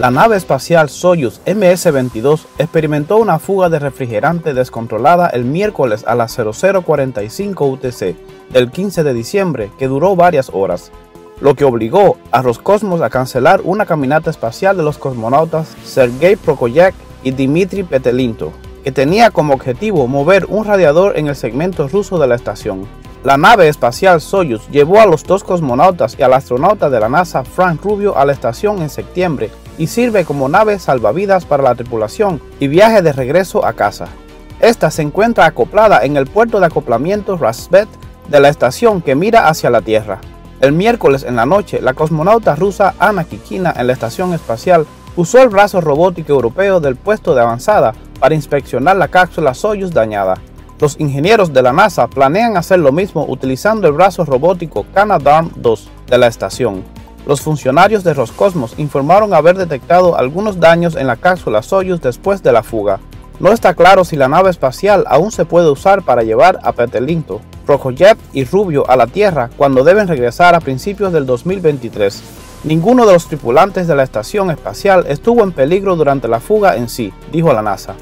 La nave espacial Soyuz MS-22 experimentó una fuga de refrigerante descontrolada el miércoles a las 00:45 UTC, el 15 de diciembre, que duró varias horas, lo que obligó a Roscosmos a cancelar una caminata espacial de los cosmonautas Sergei Prokopyev y Dmitri Petelinto, que tenía como objetivo mover un radiador en el segmento ruso de la estación. La nave espacial Soyuz llevó a los dos cosmonautas y al astronauta de la NASA Frank Rubio a la estación en septiembre y sirve como nave salvavidas para la tripulación y viaje de regreso a casa. Esta se encuentra acoplada en el puerto de acoplamiento Rassvet de la estación que mira hacia la Tierra. El miércoles en la noche, la cosmonauta rusa Anna Kikina en la estación espacial usó el brazo robótico europeo del puesto de avanzada para inspeccionar la cápsula Soyuz dañada. Los ingenieros de la NASA planean hacer lo mismo utilizando el brazo robótico Canadarm-2 de la estación. Los funcionarios de Roscosmos informaron haber detectado algunos daños en la cápsula Soyuz después de la fuga. No está claro si la nave espacial aún se puede usar para llevar a Petelinto, Prokopyev y Rubio a la Tierra cuando deben regresar a principios del 2023. Ninguno de los tripulantes de la estación espacial estuvo en peligro durante la fuga en sí, dijo la NASA.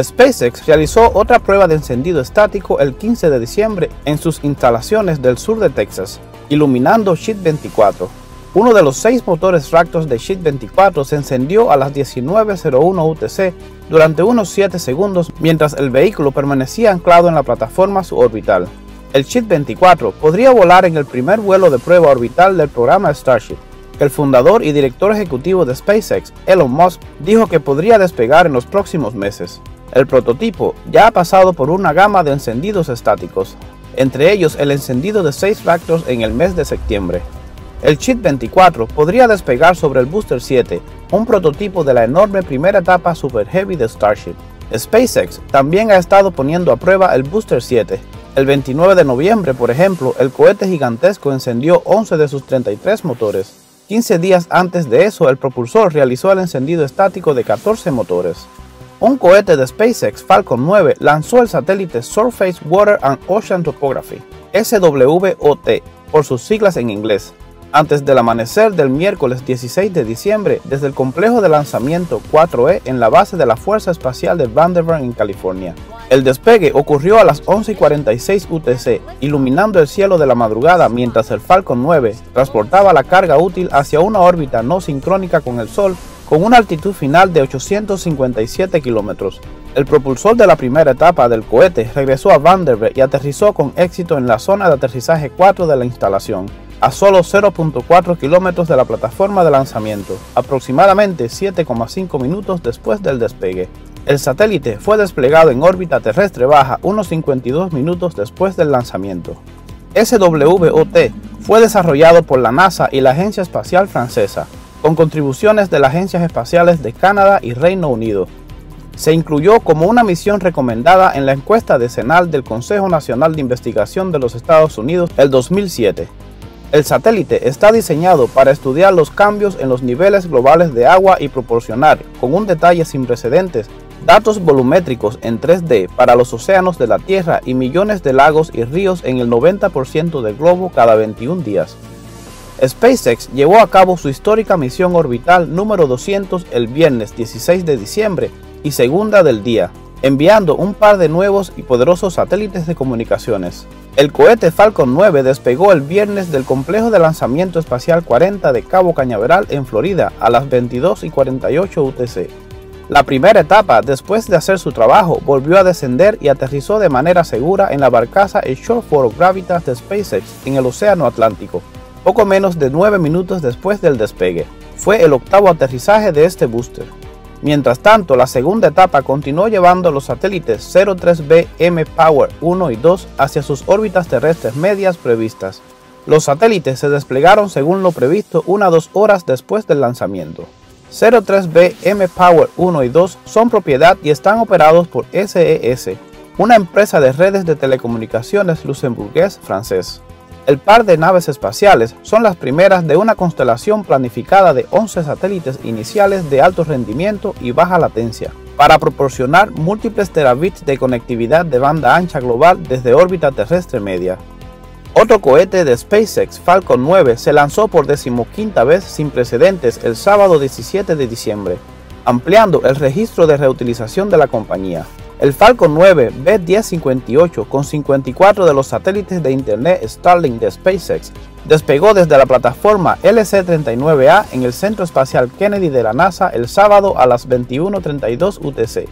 SpaceX realizó otra prueba de encendido estático el 15 de diciembre en sus instalaciones del sur de Texas, iluminando Ship 24. Uno de los 6 motores Raptor de Ship 24 se encendió a las 19:01 UTC durante unos 7 segundos mientras el vehículo permanecía anclado en la plataforma suborbital. El Ship 24 podría volar en el primer vuelo de prueba orbital del programa Starship. El fundador y director ejecutivo de SpaceX, Elon Musk, dijo que podría despegar en los próximos meses. El prototipo ya ha pasado por una gama de encendidos estáticos, entre ellos el encendido de 6 Raptors en el mes de septiembre. El Ship 24 podría despegar sobre el Booster 7, un prototipo de la enorme primera etapa Super Heavy de Starship. SpaceX también ha estado poniendo a prueba el Booster 7. El 29 de noviembre, por ejemplo, el cohete gigantesco encendió 11 de sus 33 motores. 15 días antes de eso, el propulsor realizó el encendido estático de 14 motores. Un cohete de SpaceX, Falcon 9, lanzó el satélite Surface Water and Ocean Topography, SWOT, por sus siglas en inglés, antes del amanecer del miércoles 16 de diciembre desde el complejo de lanzamiento 4E en la base de la Fuerza Espacial de Vandenberg en California. El despegue ocurrió a las 11:46 UTC, iluminando el cielo de la madrugada mientras el Falcon 9 transportaba la carga útil hacia una órbita no sincrónica con el Sol, con una altitud final de 857 kilómetros. El propulsor de la primera etapa del cohete regresó a Vandenberg y aterrizó con éxito en la zona de aterrizaje 4 de la instalación, a solo 0.4 kilómetros de la plataforma de lanzamiento, aproximadamente 7,5 minutos después del despegue. El satélite fue desplegado en órbita terrestre baja unos 52 minutos después del lanzamiento. SWOT fue desarrollado por la NASA y la Agencia Espacial Francesa, con contribuciones de las agencias espaciales de Canadá y Reino Unido. Se incluyó como una misión recomendada en la encuesta decenal del Consejo Nacional de Investigación de los Estados Unidos el 2007. El satélite está diseñado para estudiar los cambios en los niveles globales de agua y proporcionar, con un detalle sin precedentes, datos volumétricos en 3D para los océanos de la Tierra y millones de lagos y ríos en el 90% del globo cada 21 días. SpaceX llevó a cabo su histórica misión orbital número 200 el viernes 16 de diciembre y segunda del día, enviando un par de nuevos y poderosos satélites de comunicaciones. El cohete Falcon 9 despegó el viernes del complejo de lanzamiento espacial 40 de Cabo Cañaveral en Florida a las 22:48 UTC. La primera etapa, después de hacer su trabajo, volvió a descender y aterrizó de manera segura en la barcaza Shore for Gravitas de SpaceX en el Océano Atlántico, poco menos de 9 minutos después del despegue. Fue el octavo aterrizaje de este booster. Mientras tanto, la segunda etapa continuó llevando los satélites 03B-M Power 1 y 2 hacia sus órbitas terrestres medias previstas. Los satélites se desplegaron según lo previsto una o 2 horas después del lanzamiento. 03B-M Power 1 y 2 son propiedad y están operados por SES, una empresa de redes de telecomunicaciones luxemburgués-francés. El par de naves espaciales son las primeras de una constelación planificada de 11 satélites iniciales de alto rendimiento y baja latencia, para proporcionar múltiples terabits de conectividad de banda ancha global desde órbita terrestre media. Otro cohete de SpaceX, Falcon 9, se lanzó por 15ª vez sin precedentes el sábado 17 de diciembre, ampliando el registro de reutilización de la compañía. El Falcon 9 B1058 con 54 de los satélites de Internet Starlink de SpaceX despegó desde la plataforma LC-39A en el Centro Espacial Kennedy de la NASA el sábado a las 21:32 UTC.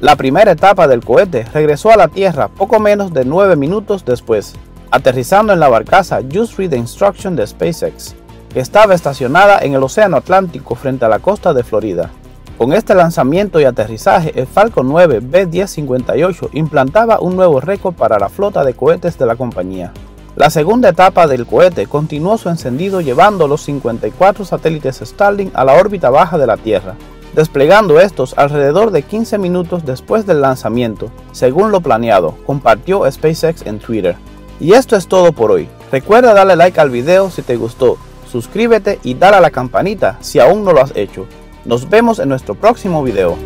La primera etapa del cohete regresó a la Tierra poco menos de 9 minutos después, aterrizando en la barcaza Just Read the Instruction de SpaceX, que estaba estacionada en el Océano Atlántico frente a la costa de Florida. Con este lanzamiento y aterrizaje, el Falcon 9 B1058 implantaba un nuevo récord para la flota de cohetes de la compañía. La segunda etapa del cohete continuó su encendido llevando los 54 satélites Starlink a la órbita baja de la Tierra, desplegando estos alrededor de 15 minutos después del lanzamiento, según lo planeado, compartió SpaceX en Twitter. Y esto es todo por hoy. Recuerda darle like al video si te gustó, suscríbete y dale a la campanita si aún no lo has hecho. Nos vemos en nuestro próximo video.